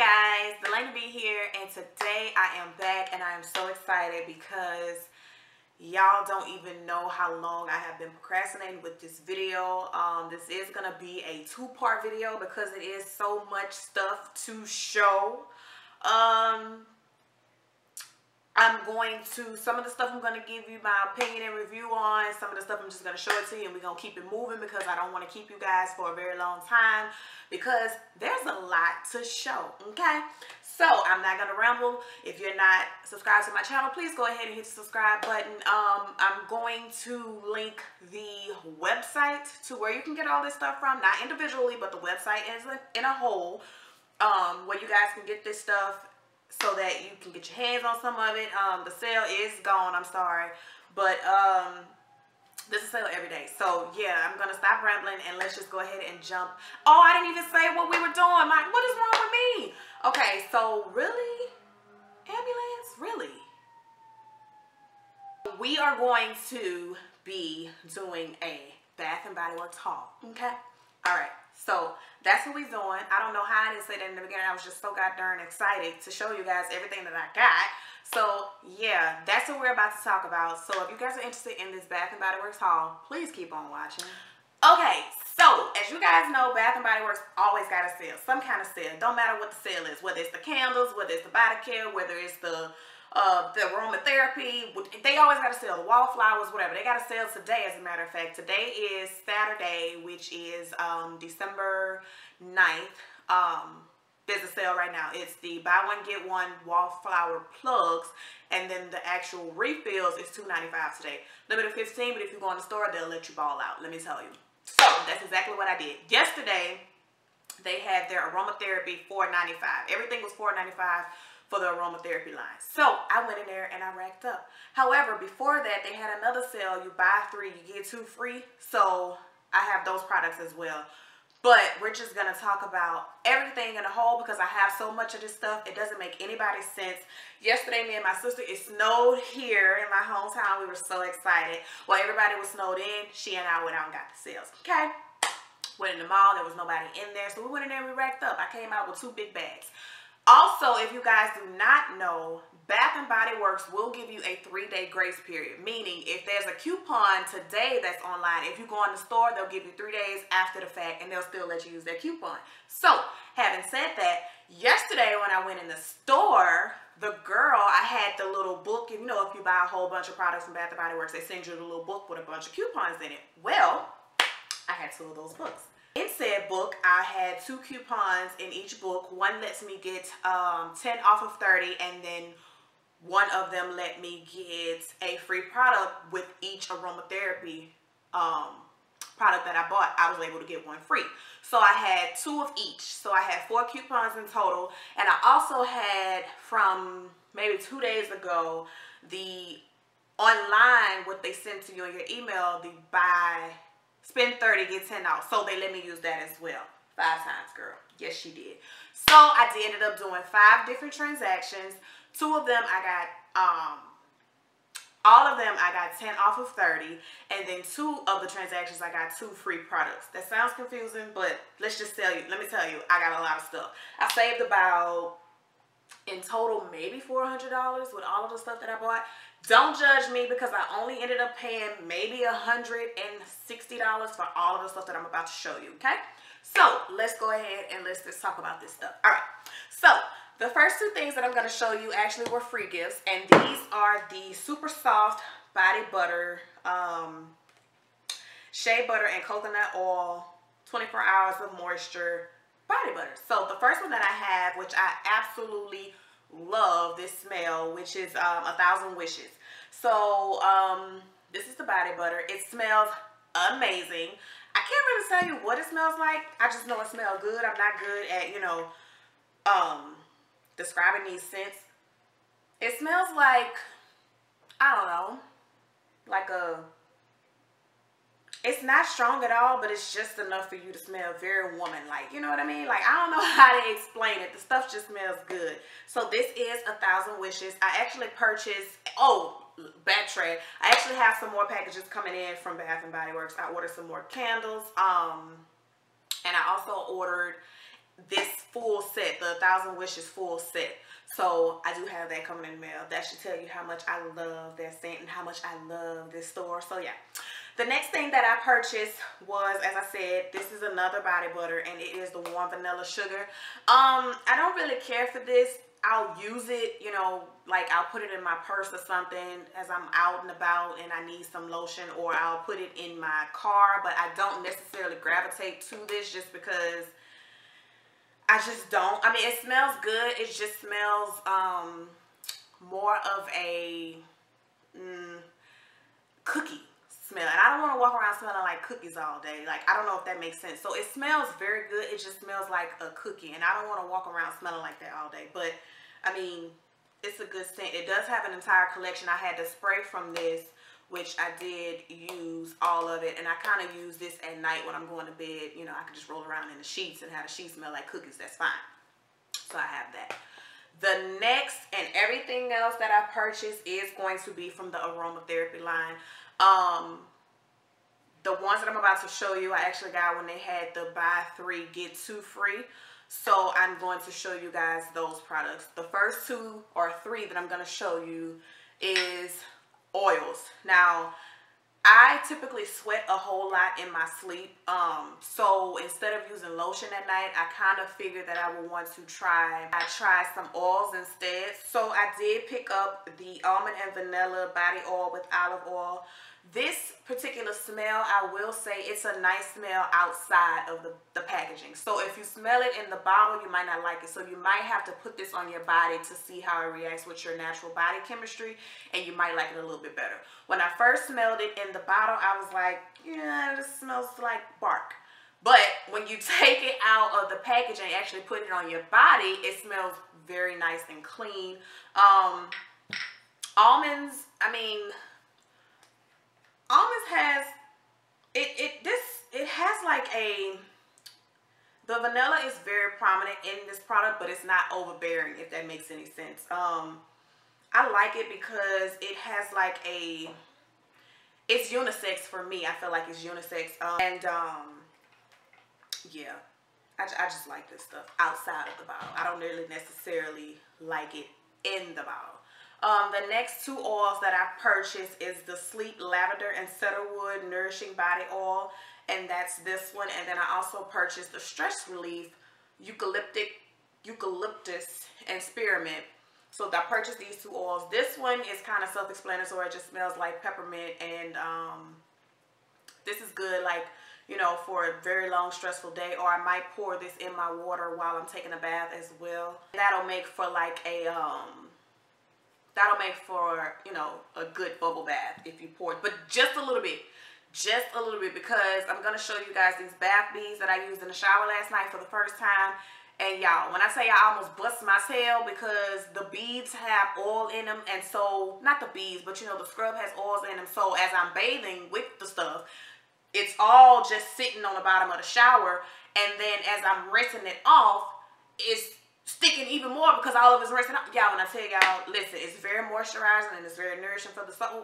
Guys, the Lady B here, and today I am back and I am so excited because y'all don't even know how long I have been procrastinating with this video. This is gonna be a two-part video because it is so much stuff to show. Some of the stuff I'm gonna give you my opinion and review on, some of the stuff I'm just gonna show it to you, and we're gonna keep it moving because I don't wanna keep you guys for a very long time because there's a lot to show, okay? So I'm not gonna ramble. If you're not subscribed to my channel, please go ahead and hit the subscribe button. I'm going to link the website to where you can get all this stuff from, not individually, but the website is in a whole, where you guys can get this stuff so that you can get your hands on some of it. The sale is gone, I'm sorry, but this is sale every day. So yeah, I'm gonna stop rambling and let's just go ahead and jump. Oh, I didn't even say what we were doing. Like, what is wrong with me? Okay, so really, ambulance, really, we are going to be doing a Bath and Body Works haul. Okay, all right. So that's what we're doing. I don't know how I didn't say that in the beginning. I was just so goddamn excited to show you guys everything that I got. So yeah, that's what we're about to talk about. So if you guys are interested in this Bath and Body Works haul, please keep on watching. Okay, so as you guys know, Bath and Body Works always got a sale, some kind of sale. Don't matter what the sale is, whether it's the candles, whether it's the body care, whether it's the aromatherapy, they always got a sale, the wallflowers, whatever. They got a sale today, as a matter of fact. Today is Saturday, which is December 9th. There's a sale right now. It's the buy one get one wallflower plugs, and then the actual refills is $2.95 today. Limit of 15, but if you go in the store, they'll let you ball out, let me tell you. So that's exactly what I did. Yesterday they had their aromatherapy $4.95. Everything was $4.95 for the aromatherapy line. So I went in there and I racked up. However, before that, they had another sale. You buy three, you get two free. So I have those products as well. But we're just gonna talk about everything in a whole because I have so much of this stuff. It doesn't make anybody's sense. Yesterday, me and my sister, it snowed here in my hometown. We were so excited. Well, everybody was snowed in. She and I went out and got the sales, okay? Went in the mall, there was nobody in there. So we went in there and we racked up. I came out with two big bags. Also, if you guys do not know, Bath and Body Works will give you a 3-day grace period. Meaning, if there's a coupon today that's online, if you go in the store, they'll give you 3 days after the fact and they'll still let you use their coupon. So, having said that, yesterday when I went in the store, the girl, I had the little book. You know, if you buy a whole bunch of products from Bath and Body Works, they send you the little book with a bunch of coupons in it. Well, I had two of those books. In said book, I had two coupons in each book. One lets me get 10 off of 30, and then one of them let me get a free product with each aromatherapy product that I bought. I was able to get one free. So I had two of each. So I had four coupons in total. And I also had, from maybe 2 days ago, the online, what they send to you in your email, the buy... Spend 30, get 10 off. So they let me use that as well. 5 times, girl. Yes, she did. So I did ended up doing 5 different transactions. Two of them I got, all of them I got 10 off of 30. And then 2 of the transactions I got 2 free products. That sounds confusing, but let's just tell you, let me tell you, I got a lot of stuff. I saved about, in total, maybe $400 with all of the stuff that I bought. Don't judge me because I only ended up paying maybe $160 for all of the stuff that I'm about to show you, okay? So let's go ahead and let's just talk about this stuff. All right, so the first 2 things that I'm going to show you actually were free gifts, and these are the super soft body butter, shea butter and coconut oil, 24 hours of moisture body butter. So the first one that I have, which I absolutely love this smell, which is 1,000 Wishes. So this is the body butter. It smells amazing. I can't really tell you what it smells like. I just know it smells good. I'm not good at, you know, describing these scents. It smells like, I don't know, like a... It's not strong at all, but it's just enough for you to smell very woman-like. You know what I mean? Like, I don't know how to explain it. The stuff just smells good. So this is 1,000 Wishes. I actually purchased, oh, backtrack. I actually have some more packages coming in from Bath & Body Works. I ordered some more candles, and I also ordered this full set, the 1,000 Wishes full set. So I do have that coming in the mail. That should tell you how much I love that scent and how much I love this store. So yeah. The next thing that I purchased was, as I said, this is another body butter, and it is the warm vanilla sugar. I don't really care for this. I'll use it, you know, like I'll put it in my purse or something as I'm out and about and I need some lotion, or I'll put it in my car, but I don't necessarily gravitate to this just because I just don't. I mean, it smells good. It just smells more of a cookie smell. And I don't want to walk around smelling like cookies all day. Like, I don't know if that makes sense. So it smells very good. It just smells like a cookie. And I don't want to walk around smelling like that all day. But, I mean, it's a good scent. It does have an entire collection. I had the spray from this, which I did use all of it. And I kind of use this at night when I'm going to bed. You know, I can just roll around in the sheets and have the sheets smell like cookies. That's fine. So I have that. The next and everything else that I purchased is going to be from the aromatherapy line. The ones that I'm about to show you, I actually got when they had the buy 3 get 2 free. So I'm going to show you guys those products. The first 2 or 3 that I'm going to show you is oils. Now, I typically sweat a whole lot in my sleep. So instead of using lotion at night, I kind of figured that I would want to try some oils instead. So I did pick up the almond and vanilla body oil with olive oil. This particular smell, I will say, it's a nice smell outside of the packaging. So if you smell it in the bottle, you might not like it. So you might have to put this on your body to see how it reacts with your natural body chemistry, and you might like it a little bit better. When I first smelled it in the bottle, I was like, yeah, this smells like bark. But when you take it out of the package and actually put it on your body, it smells very nice and clean. Almonds, I mean... almonds has, it has like a, the vanilla is very prominent in this product, but it's not overbearing, if that makes any sense. I like it because it has like a, it's unisex for me. I feel like it's unisex. Yeah, I just like this stuff outside of the bottle. I don't really necessarily like it in the bottle. The next 2 oils that I purchased is the Sleep Lavender and Cedarwood Nourishing Body Oil, and that's this one. And then I also purchased the Stress Relief Eucalyptus and Spearmint. So I purchased these 2 oils. This one is kind of self-explanatory. It just smells like peppermint, and this is good, like, you know, for a very long, stressful day. Or I might pour this in my water while I'm taking a bath as well. That'll make for like a that'll make for, you know, a good bubble bath if you pour it. But just a little bit, because I'm going to show you guys these bath beads that I used in the shower last night for the first time. And y'all, when I say I almost bust my tail, because the beads have oil in them. And so, not the beads, but you know, the scrub has oils in them. So as I'm bathing with the stuff, it's all just sitting on the bottom of the shower. And then as I'm rinsing it off, it's sticking even more because all of it's rinsing out. Y'all, when I tell y'all, listen, it's very moisturizing and it's very nourishing for the soul,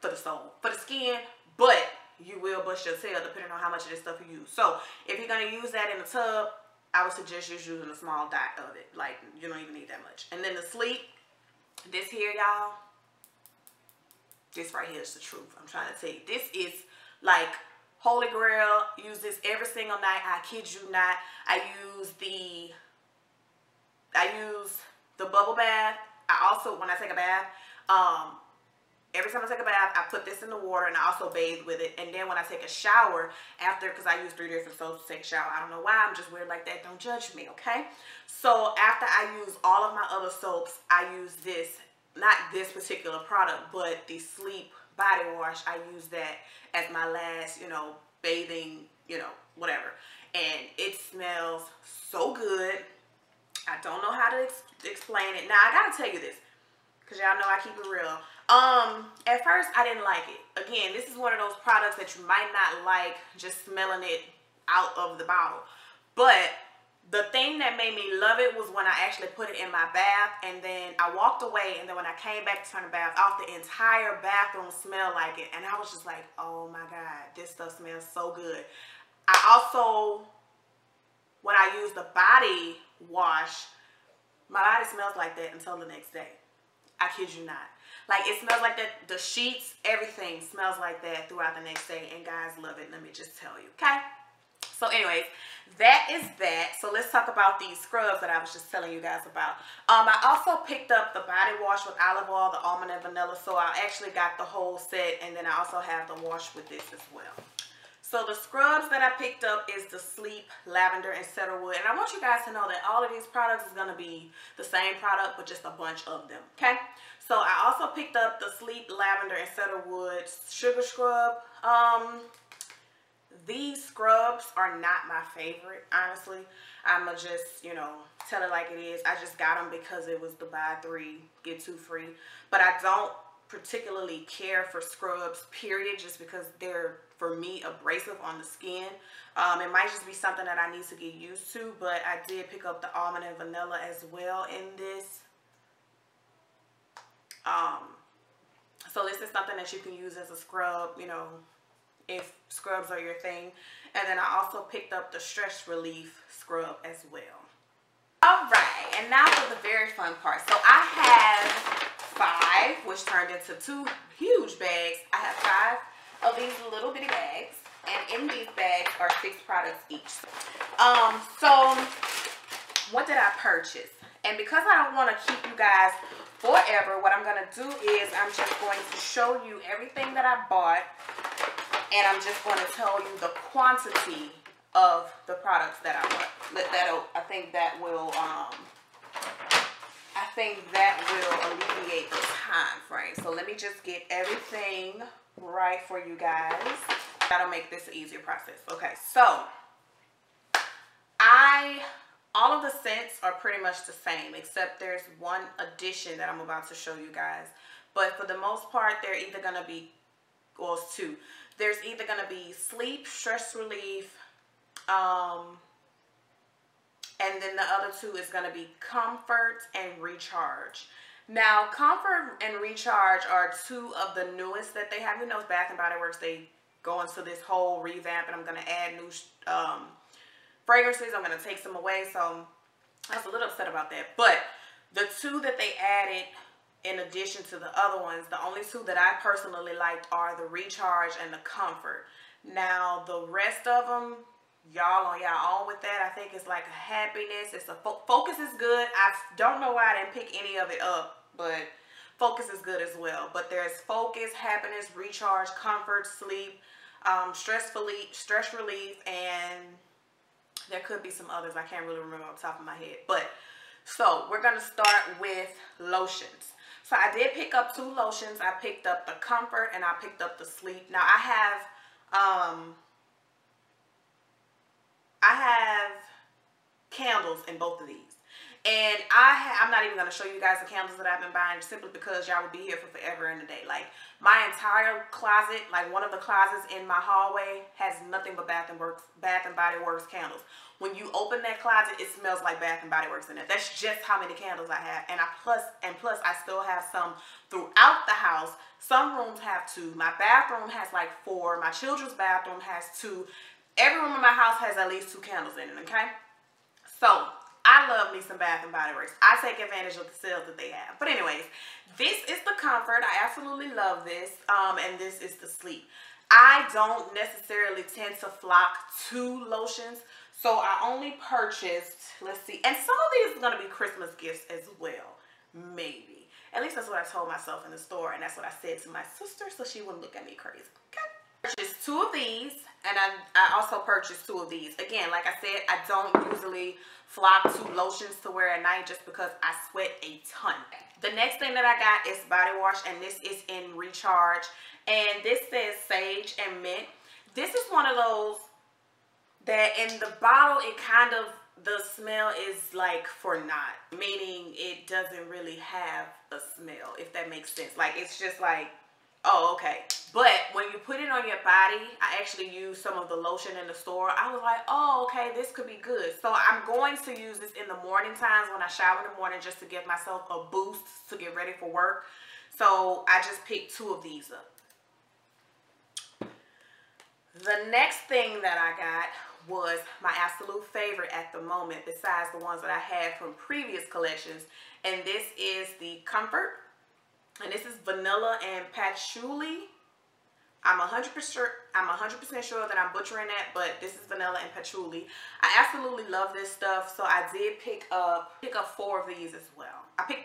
for the skin, but you will bust your tail depending on how much of this stuff you use. So if you're going to use that in the tub, I would suggest just using a small dot of it. Like, you don't even need that much. And then the sleep, this here, y'all, this right here is the truth. I'm trying to tell you, this is like holy grail. Use this every single night. I kid you not. I use the bubble bath. I also, when I take a bath, every time I take a bath, I put this in the water, and I also bathe with it. And then when I take a shower after, because I use 3 different soaps to take a shower. I don't know why. I'm just weird like that. Don't judge me, okay? So after I use all of my other soaps, I use this, not this particular product, but the Sleep Body Wash. I use that as my last, you know, bathing, you know, whatever. And it smells so good. I don't know how to explain it. Now, I gotta tell you this, because y'all know I keep it real. At first, I didn't like it. Again, this is one of those products that you might not like just smelling it out of the bottle. But the thing that made me love it was when I actually put it in my bath, and then I walked away, and then when I came back to turn the bath off, the entire bathroom smelled like it. And I was just like, oh my God, this stuff smells so good. I also when I use the body wash, my body smells like that until the next day. I kid you not. Like, it smells like that. The sheets, everything smells like that throughout the next day. And guys love it. Let me just tell you. Okay? So anyways, that is that. So let's talk about these scrubs that I was just telling you guys about. I also picked up the body wash with olive oil, the almond and vanilla. So I actually got the whole set. And then I also have the wash with this as well. So the scrubs that I picked up is the Sleep, Lavender, and Cedarwood. And I want you guys to know that all of these products is going to be the same product, but just a bunch of them. Okay? So I also picked up the Sleep, Lavender, and Cedarwood Sugar Scrub. These scrubs are not my favorite, honestly. I'ma just, you know, tell it like it is. I just got them because it was the buy three, get two free. But I don't particularly care for scrubs, period, just because they're, for me, abrasive on the skin. It might just be something that I need to get used to, but I did pick up the almond and vanilla as well in this. So this is something that you can use as a scrub, you know, if scrubs are your thing. And then I also picked up the Stress Relief scrub as well. Alright, and now for the very fun part. So I have 5, which turned into 2 huge bags. I have 5 of these little bitty bags, and in these bags are 6 products each. So what did I purchase? And because I don't want to keep you guys forever, what I'm going to do is I'm just going to show you everything that I bought, and I'm just going to tell you the quantity of the products that I bought. I think that will alleviate the time frame. So let me just get everything right for you guys. That'll make this an easier process. Okay, so all of the scents are pretty much the same, except there's one addition that I'm about to show you guys. But for the most part, they're either going to be, well, it's 2. There's either going to be Sleep, Stress Relief, and then the other 2 is going to be Comfort and Recharge. Now, Comfort and Recharge are 2 of the newest that they have. You know, Bath and Body Works, they go into this whole revamp, and I'm going to add new fragrances. I'm going to take some away, so I was a little upset about that. But the 2 that they added in addition to the other ones, the only 2 that I personally liked are the Recharge and the Comfort. Now, the rest of them, y'all on y'all own with that. I think it's like a happiness. It's a focus is good. I don't know why I didn't pick any of it up, but Focus is good as well. But there's Focus, Happiness, Recharge, Comfort, Sleep, stress relief, and there could be some others. I can't really remember off the top of my head. But so we're gonna start with lotions. So I did pick up 2 lotions. I picked up the Comfort and I picked up the Sleep. Now I have candles in both of these. And I'm not even going to show you guys the candles that I've been buying, simply because y'all would be here for forever and a day. Like, my entire closet, like one of the closets in my hallway, has nothing but Bath and Body Works candles. When you open that closet, it smells like Bath and Body Works in there. That's just how many candles I have. And plus I still have some throughout the house. Some rooms have 2. My bathroom has like 4. My children's bathroom has 2. Every room in my house has at least 2 candles in it, okay? So, I love me some Bath and Body Works. I take advantage of the sales that they have. But anyways, this is the Comfort. I absolutely love this. And this is the Sleep. I don't necessarily tend to flock to lotions. So, I only purchased, let's see. And some of these are going to be Christmas gifts as well. Maybe. At least that's what I told myself in the store. And that's what I said to my sister so she wouldn't look at me crazy, okay? Purchased 2 of these, and I also purchased 2 of these. Again, like I said, I don't usually flock to lotions to wear at night just because I sweat a ton. The next thing that I got is body wash, and this is in Recharge, and this says sage and mint. This is one of those that in the bottle, it kind of, the smell is like for naught, meaning it doesn't really have a smell, if that makes sense. Like, it's just like, oh, okay. But when you put it on your body, I actually used some of the lotion in the store. I was like, oh, okay, this could be good. So I'm going to use this in the morning times when I shower in the morning, just to give myself a boost to get ready for work. So I just picked 2 of these up. The next thing that I got was my absolute favorite at the moment, besides the ones that I had from previous collections. And this is the Comfort, and this is vanilla and patchouli. I'm 100% sure that I'm butchering that, but this is vanilla and patchouli. I absolutely love this stuff, so I did pick up four of these as well. I did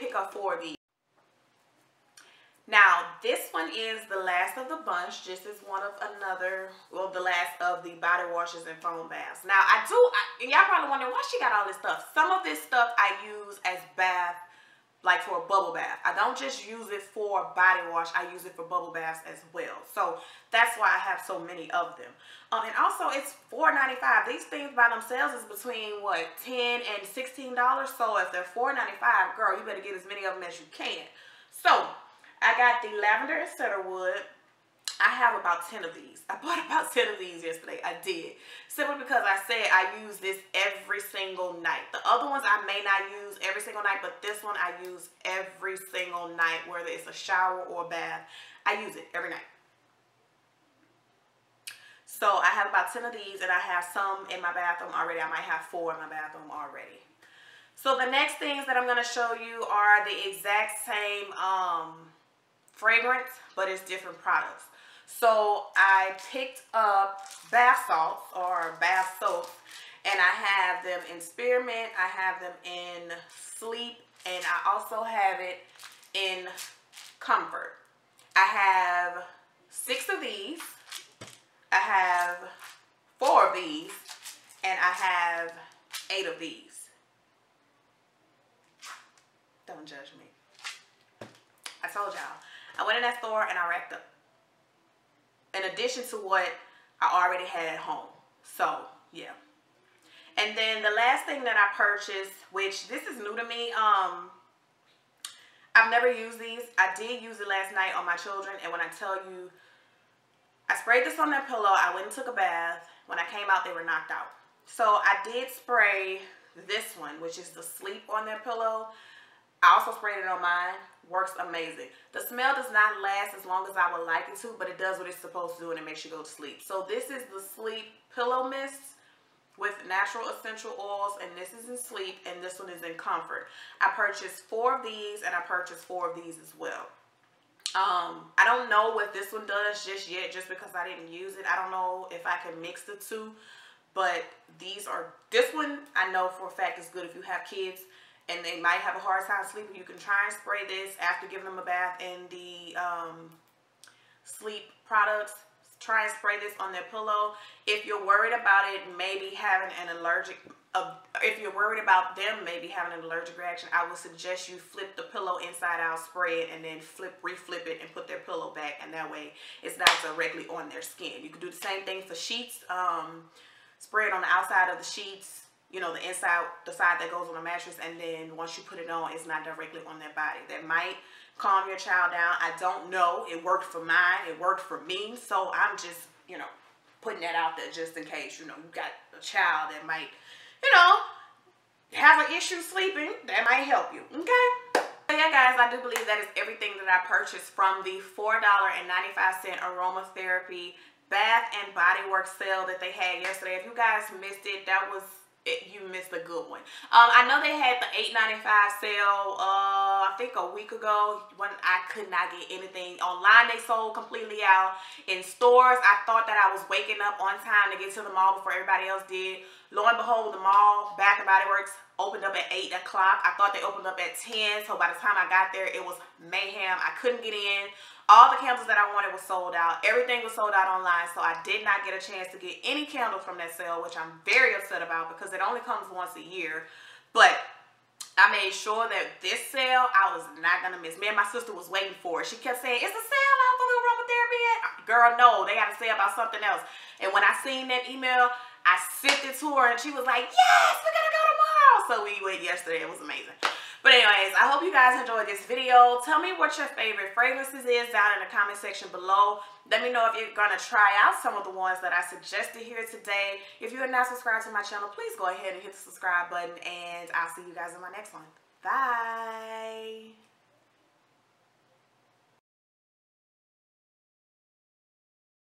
pick up four of these. Now, this one is the last of the bunch. This is one of the last of the body washes and foam baths. Now, y'all probably wondering why she got all this stuff. Some of this stuff I use as bath, like for a bubble bath. I don't just use it for a body wash. I use it for bubble baths as well. So that's why I have so many of them. And also, it's $4.95. These things by themselves is between, what, $10 and $16. So if they're $4.95, girl, you better get as many of them as you can. So I got the lavender and cedarwood. I have about 10 of these. I bought about 10 of these yesterday. I did. Simply because I said I use this every single night. The other ones I may not use every single night, but this one I use every single night, whether it's a shower or a bath. I use it every night. So I have about 10 of these, and I have some in my bathroom already. I might have 4 in my bathroom already. So the next things that I'm going to show you are the exact same fragrance, but it's different products. So I picked up bath salts or bath soaps, and I have them in Spearmint, I have them in Sleep, and I also have it in Comfort. I have 6 of these, I have 4 of these, and I have 8 of these. Don't judge me. I told y'all. I went in that store and I racked up, in addition to what I already had at home. So, yeah. And then the last thing that I purchased, which this is new to me. I've never used these. I did use it last night on my children. And when I tell you, I sprayed this on their pillow. I went and took a bath. When I came out, they were knocked out. So, I did spray this one, which is the Sleep on their pillow. I also sprayed it on mine. Works amazing. The smell does not last as long as I would like it to, but it does what it's supposed to do, and it makes you go to sleep. So this is the Sleep Pillow Mist with natural essential oils, and this is in Sleep, and this one is in Comfort. I purchased 4 of these, and I purchased 4 of these as well. I don't know what this one does just yet, just because I didn't use it. I don't know if I can mix the two, but this one I know for a fact is good if you have kids and they might have a hard time sleeping. You can try and spray this after giving them a bath in the Sleep products. Try and spray this on their pillow. If you're worried about it, maybe having an allergic, reaction, I would suggest you flip the pillow inside out, spray it, and then reflip it and put their pillow back. And that way it's not directly on their skin. You can do the same thing for sheets. Spray it on the outside of the sheets. You know, the inside, the side that goes on the mattress, and then once you put it on, it's not directly on their body. That might calm your child down. I don't know. It worked for mine. It worked for me. So I'm just, you know, putting that out there just in case, you know, you got a child that might, you know, have an issue sleeping. That might help you. Okay? So yeah, guys, I do believe that is everything that I purchased from the $4.95 aromatherapy Bath and Body Works sale that they had yesterday. If you guys missed it, you missed a good one. I know they had the $8.95 sale, I think a week ago, when I could not get anything. Online they sold completely out. In stores, I thought that I was waking up on time to get to the mall before everybody else did. Lo and behold, the mall, Bath and Body Works, opened up at 8 o'clock. I thought they opened up at 10, so by the time I got there, it was mayhem. I couldn't get in. All the candles that I wanted was sold out. Everything was sold out online, so I did not get a chance to get any candles from that sale, which I'm very upset about because it only comes once a year. But I made sure that this sale, I was not going to miss. Me and my sister was waiting for it. She kept saying, is the sale out for the aromatherapy yet? Girl, no. They got a sale about something else. And when I seen that email, I sent it to her, and she was like, yes, we're going to go tomorrow. So we went yesterday. It was amazing. But anyways, I hope you guys enjoyed this video. Tell me what your favorite fragrances is down in the comment section below. Let me know if you're going to try out some of the ones that I suggested here today. If you are not subscribed to my channel, please go ahead and hit the subscribe button. And I'll see you guys in my next one. Bye.